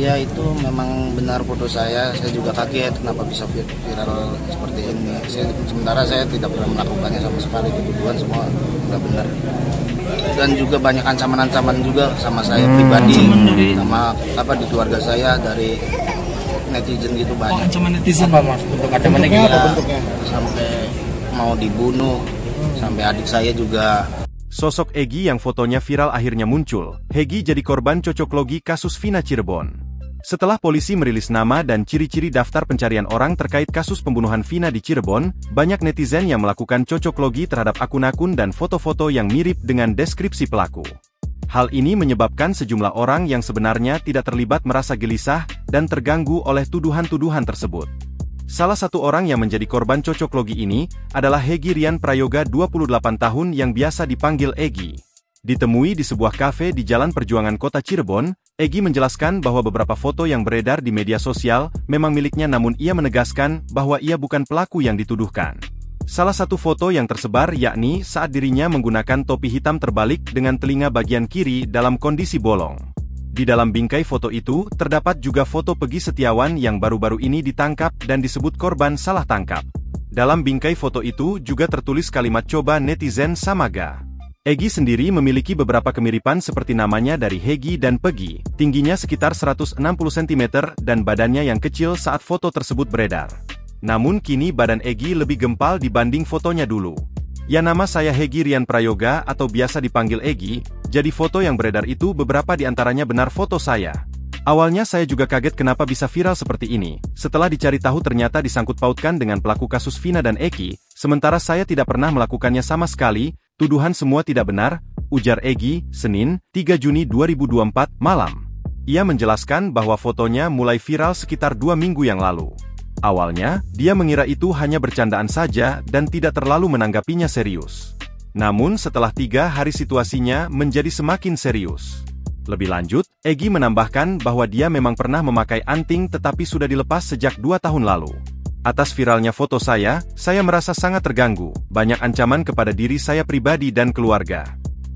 Ya itu memang benar foto saya juga kaget kenapa bisa viral seperti ini. Sementara saya tidak pernah melakukannya sama sekali, kebutuhan semua nggak benar. Dan juga banyak ancaman-ancaman juga sama saya pribadi, sama di keluarga saya dari netizen gitu banyak. Oh, ancaman netizen apa mas? Untuk ancamannya gimana bentuknya? Sampai mau dibunuh, sampai adik saya juga. Sosok Hegi yang fotonya viral akhirnya muncul. Hegi jadi korban cocok logi kasus Vina Cirebon. Setelah polisi merilis nama dan ciri-ciri daftar pencarian orang terkait kasus pembunuhan Vina di Cirebon, banyak netizen yang melakukan cocok logi terhadap akun-akun dan foto-foto yang mirip dengan deskripsi pelaku. Hal ini menyebabkan sejumlah orang yang sebenarnya tidak terlibat merasa gelisah dan terganggu oleh tuduhan-tuduhan tersebut. Salah satu orang yang menjadi korban cocok logi ini adalah Hegi Rian Prayoga 28 tahun yang biasa dipanggil Hegi. Ditemui di sebuah kafe di Jalan Perjuangan Kota Cirebon, Hegi menjelaskan bahwa beberapa foto yang beredar di media sosial memang miliknya, namun ia menegaskan bahwa ia bukan pelaku yang dituduhkan. Salah satu foto yang tersebar yakni saat dirinya menggunakan topi hitam terbalik dengan telinga bagian kiri dalam kondisi bolong. Di dalam bingkai foto itu, terdapat juga foto Pegi Setiawan yang baru-baru ini ditangkap dan disebut korban salah tangkap. Dalam bingkai foto itu juga tertulis kalimat coba netizen samaga. Hegi sendiri memiliki beberapa kemiripan seperti namanya dari Hegi dan Pegi, tingginya sekitar 160 cm dan badannya yang kecil saat foto tersebut beredar. Namun kini badan Hegi lebih gempal dibanding fotonya dulu. Ya, nama saya Hegi Rian Prayoga atau biasa dipanggil Hegi, jadi foto yang beredar itu beberapa di antaranya benar foto saya. Awalnya saya juga kaget kenapa bisa viral seperti ini, setelah dicari tahu ternyata disangkut pautkan dengan pelaku kasus Vina dan Hegi, sementara saya tidak pernah melakukannya sama sekali, tuduhan semua tidak benar, ujar Hegi, Senin, 3 Juni 2024, malam. Ia menjelaskan bahwa fotonya mulai viral sekitar 2 minggu yang lalu. Awalnya, dia mengira itu hanya bercandaan saja dan tidak terlalu menanggapinya serius. Namun setelah 3 hari situasinya menjadi semakin serius. Lebih lanjut, Hegi menambahkan bahwa dia memang pernah memakai anting tetapi sudah dilepas sejak 2 tahun lalu. Atas viralnya foto saya merasa sangat terganggu. Banyak ancaman kepada diri saya pribadi dan keluarga.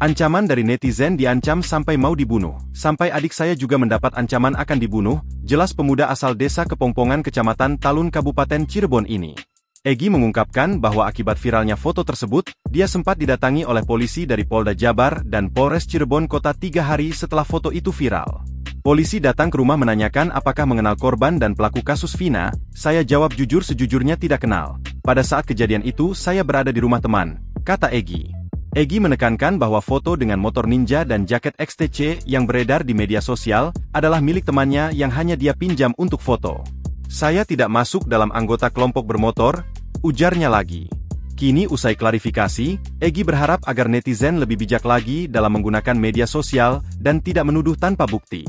Ancaman dari netizen diancam sampai mau dibunuh. Sampai adik saya juga mendapat ancaman akan dibunuh, jelas pemuda asal desa Kepongpongan Kecamatan Talun Kabupaten Cirebon ini. Hegi mengungkapkan bahwa akibat viralnya foto tersebut, dia sempat didatangi oleh polisi dari Polda Jabar dan Polres Cirebon Kota 3 hari setelah foto itu viral. Polisi datang ke rumah menanyakan apakah mengenal korban dan pelaku kasus Vina, saya jawab jujur sejujurnya tidak kenal. Pada saat kejadian itu saya berada di rumah teman, kata Hegi. Hegi menekankan bahwa foto dengan motor Ninja dan jaket XTC yang beredar di media sosial adalah milik temannya yang hanya dia pinjam untuk foto. Saya tidak masuk dalam anggota kelompok bermotor, ujarnya lagi. Kini usai klarifikasi, Hegi berharap agar netizen lebih bijak lagi dalam menggunakan media sosial dan tidak menuduh tanpa bukti.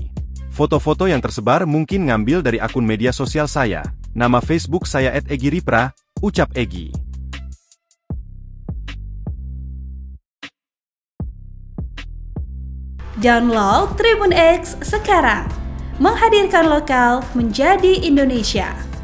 Foto-foto yang tersebar mungkin ngambil dari akun media sosial saya. Nama Facebook saya @hegiripra, ucap Hegi. Download TribunX sekarang, menghadirkan lokal menjadi Indonesia.